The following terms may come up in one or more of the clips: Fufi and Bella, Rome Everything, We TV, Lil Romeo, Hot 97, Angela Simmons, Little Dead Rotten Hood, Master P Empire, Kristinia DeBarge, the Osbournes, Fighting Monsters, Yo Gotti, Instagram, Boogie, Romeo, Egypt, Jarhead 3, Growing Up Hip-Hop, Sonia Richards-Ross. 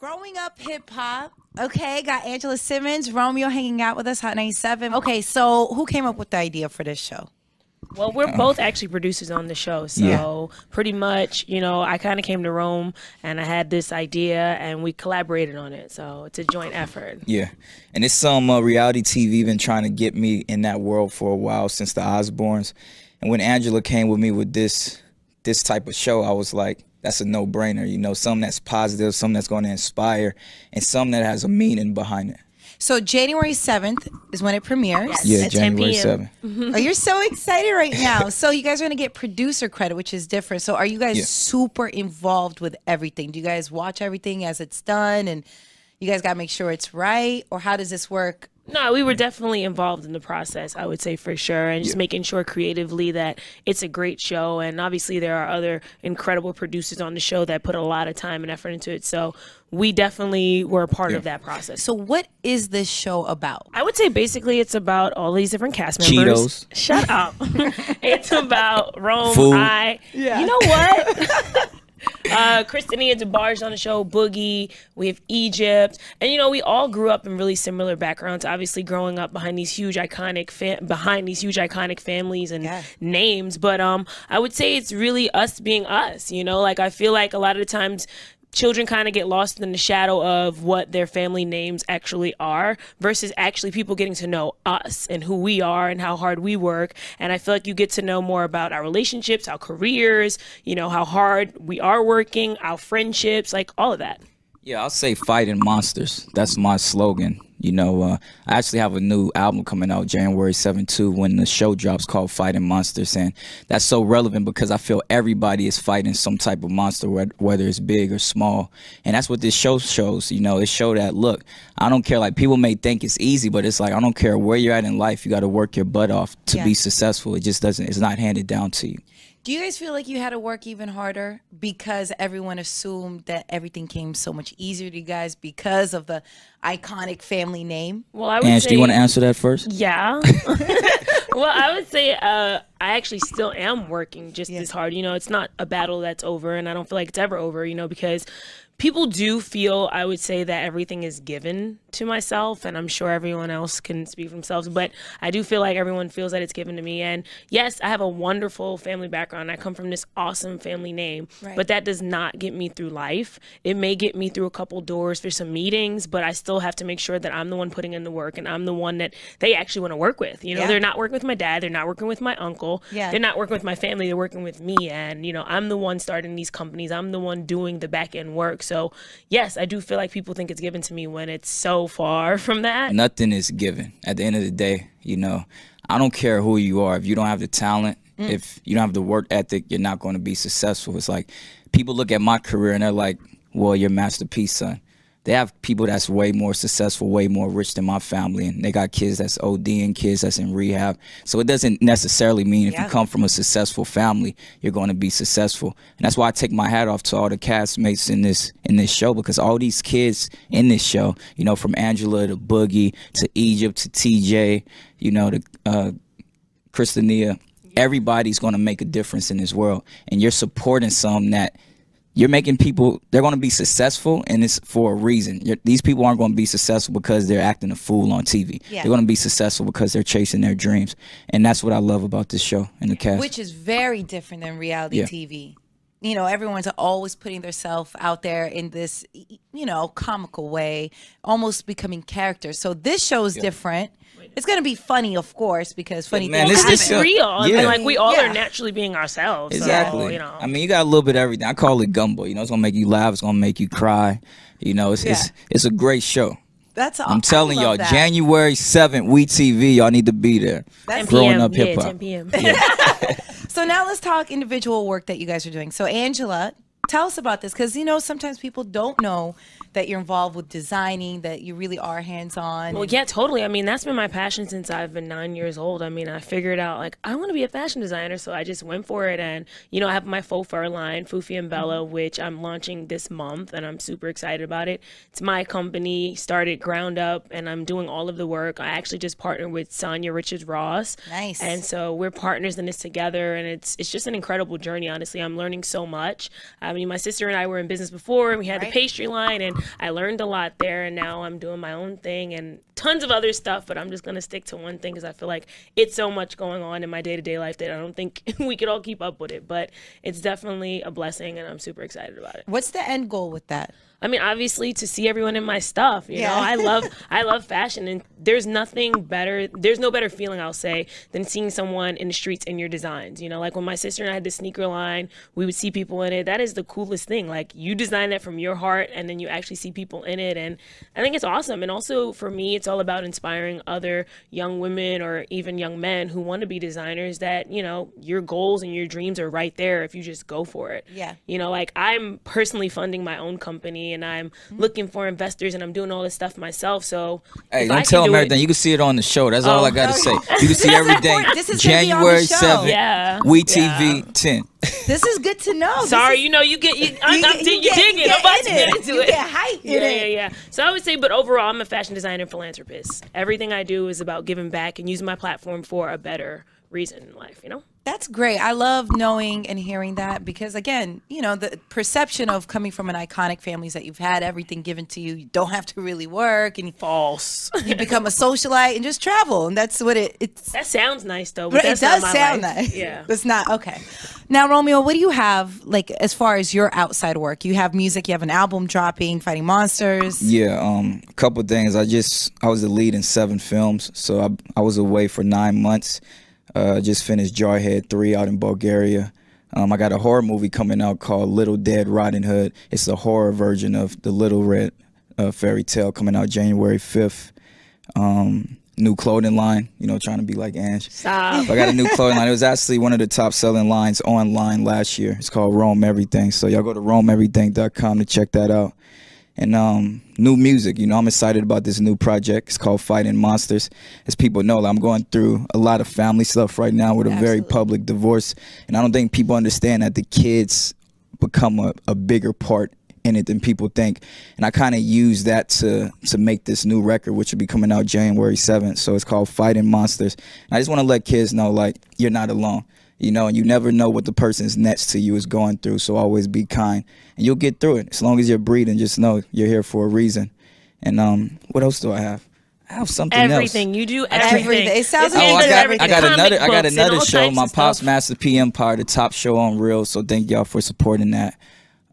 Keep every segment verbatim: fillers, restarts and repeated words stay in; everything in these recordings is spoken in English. Growing Up Hip-Hop, okay, got Angela Simmons, Romeo hanging out with us, Hot ninety-seven. Okay, so who came up with the idea for this show? Well, we're um, both actually producers on the show, so yeah. pretty much, you know, I kind of came to Rome, and I had this idea, and we collaborated on it, so it's a joint effort. Yeah, and it's some um, uh, reality T V been trying to get me in that world for a while, since the Osbournes, and when Angela came with me with this this type of show, I was like, that's a no-brainer, you know, something that's positive, something that's going to inspire, and something that has a meaning behind it. So January seventh is when it premieres. Yes. Yeah, at January seventh. Oh, you're so excited right now. So you guys are going to get producer credit, which is different. So are you guys yeah. super involved with everything? Do you guys watch everything as it's done, and you guys got to make sure it's right, or how does this work? No, we were definitely involved in the process, I would say, for sure, and just yeah. making sure creatively that it's a great show. And obviously there are other incredible producers on the show that put a lot of time and effort into it, so we definitely were a part yeah. of that process. So what is this show about? I would say basically it's about all these different cast members. Cheetos. Shut up. It's about Rome. Food. I, yeah. You know what? Uh, Kristinia DeBarge on the show, Boogie, we have Egypt, and you know, we all grew up in really similar backgrounds, obviously growing up behind these huge iconic fam behind these huge iconic families and yeah. names, but um, I would say it's really us being us, you know, like I feel like a lot of the times children kind of get lost in the shadow of what their family names actually are versus actually people getting to know us and who we are and how hard we work. And I feel like you get to know more about our relationships, our careers, you know, how hard we are working, our friendships, like all of that. Yeah, I'll say Fighting Monsters. That's my slogan. You know, uh, I actually have a new album coming out January seventh too, when the show drops, called Fighting Monsters, and that's so relevant because I feel everybody is fighting some type of monster, whether it's big or small, and that's what this show shows. You know, it showed that, look, I don't care, like people may think it's easy, but it's like, I don't care where you're at in life, you got to work your butt off to yeah. be successful. It just doesn't, it's not handed down to you. Do you guys feel like you had to work even harder because everyone assumed that everything came so much easier to you guys because of the iconic family name? Well, I would Ange, say, do you want to answer that first? Yeah. Well, I would say uh, I actually still am working just yeah. as hard. You know, it's not a battle that's over, and I don't feel like it's ever over, you know, because people do feel, I would say, that everything is given to myself, and I'm sure everyone else can speak for themselves, but I do feel like everyone feels that it's given to me. And yes, I have a wonderful family background. I come from this awesome family name, right. but that does not get me through life. It may get me through a couple doors for some meetings, but I still have to make sure that I'm the one putting in the work, and I'm the one that they actually want to work with. You know, yeah. they're not working with my dad, they're not working with my uncle, yeah. they're not working with my family, they're working with me. And, you know, I'm the one starting these companies, I'm the one doing the back end work. So yes, I do feel like people think it's given to me when it's so far from that. Nothing is given. At the end of the day, you know, I don't care who you are. If you don't have the talent, mm. if you don't have the work ethic, you're not going to be successful. It's like people look at my career and they're like, well, you're Master P, son. They have people that's way more successful, way more rich than my family, and they got kids that's ODing, kids that's in rehab. So it doesn't necessarily mean if yeah. you come from a successful family, you're going to be successful. And that's why I take my hat off to all the castmates in this in this show, because all these kids in this show, you know, from Angela to Boogie to Egypt to T J, you know, to uh, Kristinia, yeah. everybody's going to make a difference in this world, and you're supporting some that. You're making people, they're going to be successful, and it's for a reason. You're, these people aren't going to be successful because they're acting a fool on T V. Yeah. They're going to be successful because they're chasing their dreams. And that's what I love about this show and the cast. Which is very different than reality yeah. T V. You know, everyone's always putting themselves out there in this, you know, comical way, almost becoming characters. So this show is yeah. different. It's going to be funny, of course, because funny yeah, man, things happen. It's just real. Yeah. And like we all yeah. are naturally being ourselves. Exactly. So, you know. I mean, you got a little bit of everything. I call it gumbo. You know, it's going to make you laugh. It's going to make you cry. You know, it's yeah. it's, it's a great show. That's all. I'm telling y'all, January seventh, We T V, y'all need to be there. That's Growing Up Hip-Hop. Yeah, ten p m Yeah. So now let's talk individual work that you guys are doing. So Angela, tell us about this, because, you know, sometimes people don't know that you're involved with designing, that you really are hands-on. Well, yeah, totally. I mean, that's been my passion since I've been nine years old. I mean, I figured out, like, I want to be a fashion designer, so I just went for it. And, you know, I have my faux fur line, Fufi and Bella, mm-hmm. which I'm launching this month, and I'm super excited about it. It's my company, started ground up, and I'm doing all of the work. I actually just partnered with Sonia Richards-Ross. Nice. And so we're partners in this together, and it's, it's just an incredible journey, honestly. I'm learning so much. I mean, my sister and I were in business before, and we had right. the pastry line, and I learned a lot there, and now I'm doing my own thing and tons of other stuff, but I'm just going to stick to one thing because I feel like it's so much going on in my day-to-day life that I don't think we could all keep up with it, but it's definitely a blessing, and I'm super excited about it. What's the end goal with that? I mean, obviously, to see everyone in my stuff, you yeah. know, I love I love fashion, and there's nothing better, there's no better feeling, I'll say, than seeing someone in the streets in your designs, you know, like when my sister and I had the sneaker line, we would see people in it. That is the coolest thing. Like, you design that from your heart, and then you actually see people in it, and I think it's awesome. And also, for me, it's all about inspiring other young women or even young men who want to be designers that, you know, your goals and your dreams are right there if you just go for it. Yeah. You know, like, I'm personally funding my own company, and I'm looking for investors, and I'm doing all this stuff myself. So hey, don't tell them everything. It, you can see it on the show. That's oh, all I got to okay. say. You can see everything. This is January seventh, yeah. We T V yeah. ten. This is good to know. Sorry, is, you know, you get, you, you I'm, get, I'm dig, you get, digging. You get I'm about to get into you it. Get hyped yeah, in yeah, yeah. So I would say, but overall, I'm a fashion designer and philanthropist. Everything I do is about giving back and using my platform for a better reason in life, you know? That's great. I love knowing and hearing that because, again, you know, the perception of coming from an iconic family is that you've had everything given to you. You don't have to really work. And you, false. You become a socialite and just travel. And that's what it it's. That sounds nice, though. But it does sound life. Nice. Yeah. It's not. Okay. Now, Romeo, what do you have, like, as far as your outside work? You have music. You have an album dropping, Fighting Monsters. Yeah. Um, a couple of things. I just I was the lead in seven films. So I, I was away for nine months. Uh, just finished Jarhead three out in Bulgaria. Um, I got a horror movie coming out called Little Dead Rotten Hood. It's a horror version of the Little Red uh, fairy tale coming out January fifth. Um, new clothing line, you know, trying to be like Ange. Stop. I got a new clothing line. It was actually one of the top selling lines online last year. It's called Rome Everything. So y'all go to rome everything dot com to check that out. And um, new music, you know, I'm excited about this new project. It's called Fighting Monsters. As people know, I'm going through a lot of family stuff right now with a Absolutely. very public divorce. And I don't think people understand that the kids become a, a bigger part in it than people think. And I kind of use that to to make this new record, which will be coming out January seventh. So it's called Fighting Monsters. And I just want to let kids know, like, you're not alone. You know, and you never know what the person's next to you is going through. So always be kind and you'll get through it. As long as you're breathing, just know you're here for a reason. And um, what else do I have? I have something everything. else. Everything. You do everything. everything. It sounds like oh, I got, I got another, I got another show. My pops, Master P Empire, the top show on Reels. So thank y'all for supporting that.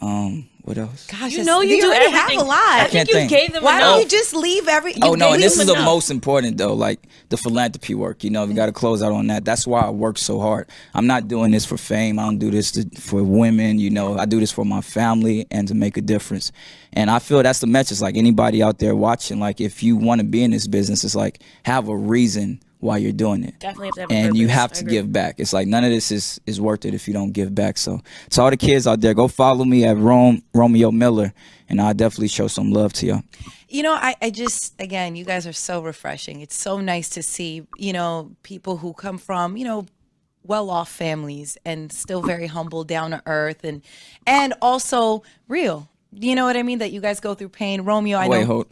Um, What else? Gosh, you know you do already everything. have a lot. I, I think you think. gave them Why enough. don't you just leave every? Oh no, and this is enough. the most important though, like the philanthropy work. You know, we got to close out on that. That's why I work so hard. I'm not doing this for fame. I don't do this to, for women. You know, I do this for my family and to make a difference. And I feel that's the message. Like anybody out there watching, like if you want to be in this business, it's like have a reason why you're doing it. Definitely have to have a purpose. And you have to give back. It's like none of this is is worth it if you don't give back. So to all the kids out there, go follow me at Rome Romeo Miller, and I'll definitely show some love to y'all. You know, I, I just, again, you guys are so refreshing. It's so nice to see, you know, people who come from, you know, well-off families and still very humble, down to earth, and and also real. You know what I mean? That you guys go through pain. Romeo, I Wait, know. Hold.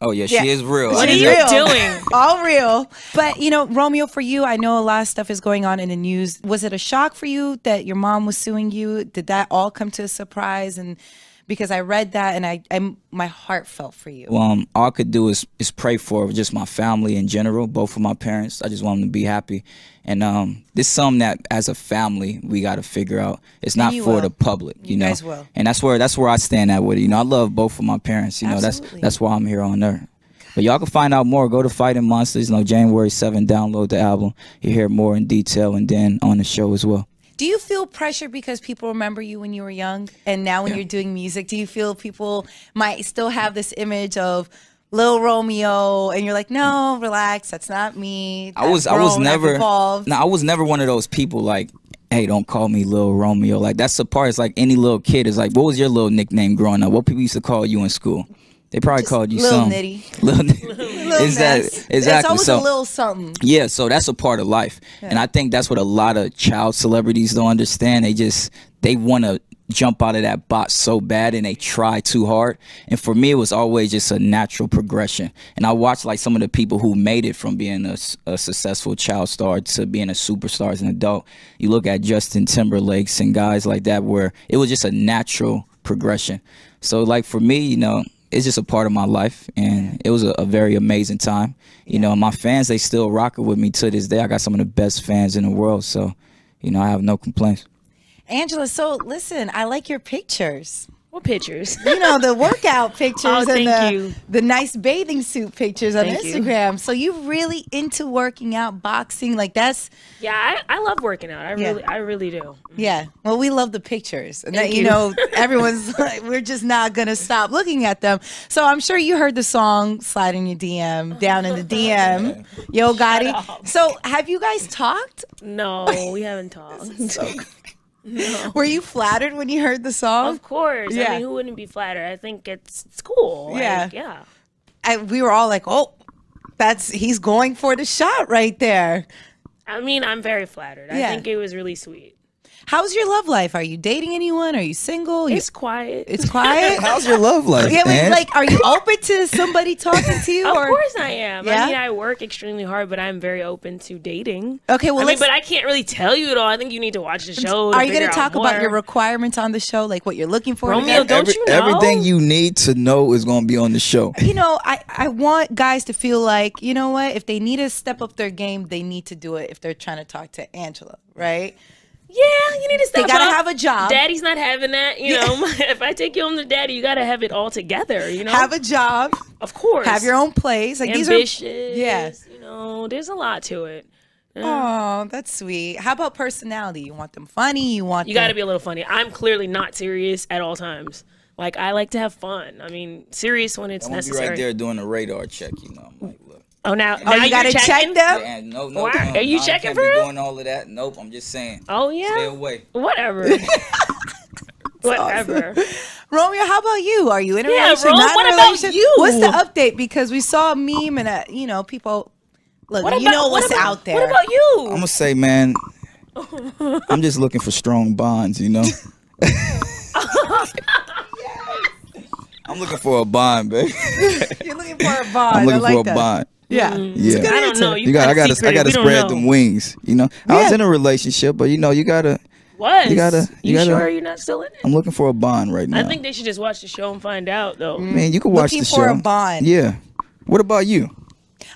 Oh, yeah, yeah, she is real. What are you doing? All real. But, you know, Romeo, for you, I know a lot of stuff is going on in the news. Was it a shock for you that your mom was suing you? Did that all come to a surprise? And because I read that and I, I my heart felt for you. Well, um, all I could do is, is pray for just my family in general, both of my parents. I just want them to be happy. And um, this is something that as a family, we got to figure out. It's not for will. the public, you, you know, guys will. and that's where that's where I stand at with it. You know, I love both of my parents. You Absolutely. know, that's that's why I'm here on earth. But y'all can find out more. Go to Fighting Monsters. You know, January seventh, download the album. You hear more in detail and then on the show as well. Do you feel pressure because people remember you when you were young and now when yeah. you're doing music? Do you feel people might still have this image of Lil Romeo and you're like, no, relax, that's not me. That's I was grown, I was never no, I was never one of those people like, hey, don't call me Lil Romeo. Like that's the part. It's like any little kid is like, what was your little nickname growing up? What people used to call you in school? They probably Just called you little something. Nitty. Little nitty. Little is that, exactly. It's always so, a little something. Yeah, so that's a part of life. Yeah. And I think that's what a lot of child celebrities don't understand. They just, they want to jump out of that box so bad and they try too hard. And for me, it was always just a natural progression. And I watched like some of the people who made it from being a, a successful child star to being a superstar as an adult. You look at Justin Timberlake's and guys like that where it was just a natural progression. So like for me, you know, it's just a part of my life, and it was a, a very amazing time. You know, my fans, they still rocking with me to this day. I got some of the best fans in the world, so, you know, I have no complaints. Angela, so listen, I like your pictures. What pictures? You know, the workout pictures oh, and the, you. the nice bathing suit pictures on thank Instagram. You. So you're really into working out, boxing, like that's... Yeah, I, I love working out. I really yeah. I really do. Yeah. Well, we love the pictures. And that, you, you know, everyone's like, we're just not going to stop looking at them. So I'm sure you heard the song Slide in Your D M, Down in the D M, Yo Gotti. So have you guys talked? No, we haven't talked. So no. Were you flattered when you heard the song? Of course. Yeah. I mean, who wouldn't be flattered? I think it's, it's cool. Yeah. Like, yeah. I, we were all like, oh, that's he's going for the shot right there. I mean, I'm very flattered. Yeah. I think it was really sweet. How's your love life? Are you dating anyone? Are you single? It's you, quiet. It's quiet? How's your love life, yeah, man? Like, are you open to somebody talking to you? Of or? course I am. Yeah? I mean, I work extremely hard, but I'm very open to dating. Okay, well, I mean, but I can't really tell you at all. I think you need to watch the show. Are you going to talk about your requirements on the show, like what you're looking for? Romeo, don't you know? Everything you need to know is going to be on the show. You know, I, I want guys to feel like, you know what? If they need to step up their game, they need to do it if they're trying to talk to Angela, right? Yeah, you need to step up. They gotta have a job. Daddy's not having that, you know. If I take you home to daddy, you gotta have it all together, you know. Have a job, of course. Have your own place. Like ambitious, these are, yeah. You know, there's a lot to it. Yeah. Oh, that's sweet. How about personality? You want them funny? You want you them... gotta be a little funny. I'm clearly not serious at all times. Like I like to have fun. I mean, serious when it's necessary. Be right there doing a radar check, you know. I'm like, look. Oh, now, oh, now you, you gotta checking? check them? Yeah, no, no, wow. um, Are you I checking for real? Doing all of that? Nope, I'm just saying. Oh, yeah? Stay away. Whatever. Whatever. Awesome. Romeo, how about you? Are you in a yeah, relationship? Rome, not what a relationship? About you? What's the update? Because we saw a meme and, a, you know, people, look, what you about, know what's what about, out there. What about you? I'm going to say, man, I'm just looking for strong bonds, you know? I'm looking for a bond, babe. You're looking for a bond. I'm looking I like for a that. bond. Yeah, yeah. I don't know. You, you got, I got to, I got to spread them wings. You know, yeah. I was in a relationship, but you know, you gotta. What? You gotta. You, you gotta, sure you're not still in it? I'm looking for a bond right now. I think they should just watch the show and find out, though. Mm. Man, you can watch looking the show. Looking for a bond. Yeah. What about you?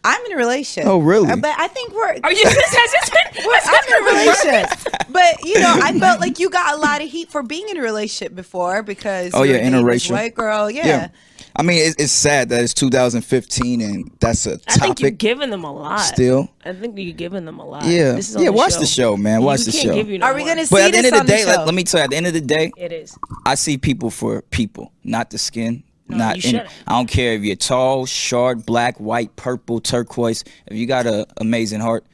I'm in a relationship. Oh, really? But I think we're. Are you? I'm in a relationship. But you know, I felt like you got a lot of heat for being in a relationship before because. Oh yeah, interracial. White girl, yeah. yeah. I mean, it's, it's sad that it's two thousand fifteen and that's a topic. I think you're giving them a lot. Still, I think you're giving them a lot. Yeah, this is yeah. The watch show. the show, man. Watch you the can't show. Give you no Are we gonna more. see but at the end of the day, the like, let me tell you. At the end of the day, it is. I see people for people, not the skin. No, not in, I don't care if you're tall, short, black, white, purple, turquoise. If you got an amazing heart,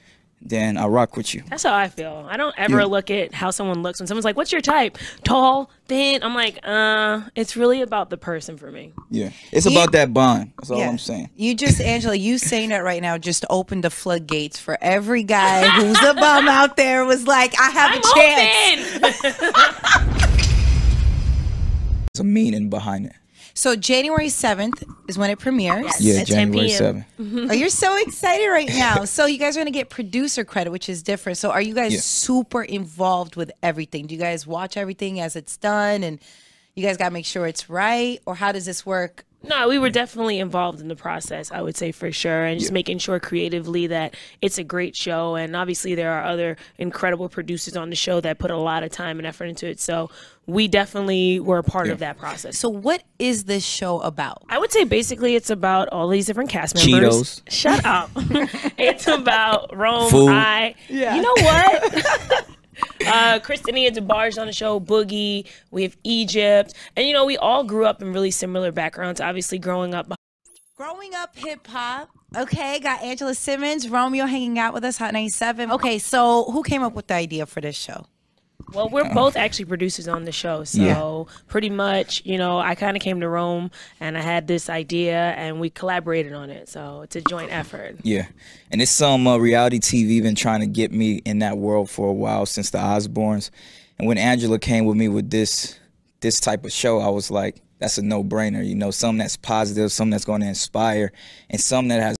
then I rock with you. That's how I feel. I don't ever yeah. look at how someone looks. When someone's like, what's your type? Tall, thin. I'm like, uh, it's really about the person for me. Yeah. It's you, about that bond. That's all yeah. I'm saying. You just, Angela, you saying that right now just opened the floodgates for every guy who's a bum out there was like, I have I'm a chance. It's a meaning behind it. So January seventh is when it premieres. Yes. Yeah, at January seventh. Mm-hmm. Oh, you're so excited right now. So you guys are going to get producer credit, which is different. So are you guys yeah. super involved with everything? Do you guys watch everything as it's done and you guys got to make sure it's right? Or how does this work? No, we were definitely involved in the process, I would say for sure, and just yeah. making sure creatively that it's a great show. And obviously there are other incredible producers on the show that put a lot of time and effort into it. So we definitely were a part yeah. of that process. So what is this show about? I would say basically it's about all these different cast members. Cheetos. Shut up. It's about Rome, Food. I, yeah. you know what? Uh, Kristinia DeBarge on the show, Boogie, we have Egypt, and you know, we all grew up in really similar backgrounds, obviously growing up. Growing Up Hip-Hop, okay, got Angela Simmons, Romeo hanging out with us, Hot ninety-seven. Okay, so who came up with the idea for this show? Well, we're both actually producers on the show, so yeah. pretty much, you know, I kind of came to Rome and I had this idea and we collaborated on it, so it's a joint effort. Yeah, and it's some uh, reality T V been trying to get me in that world for a while since the Osbournes, and when Angela came with me with this this type of show, I was like, that's a no-brainer. You know, something that's positive, something that's going to inspire, and something that has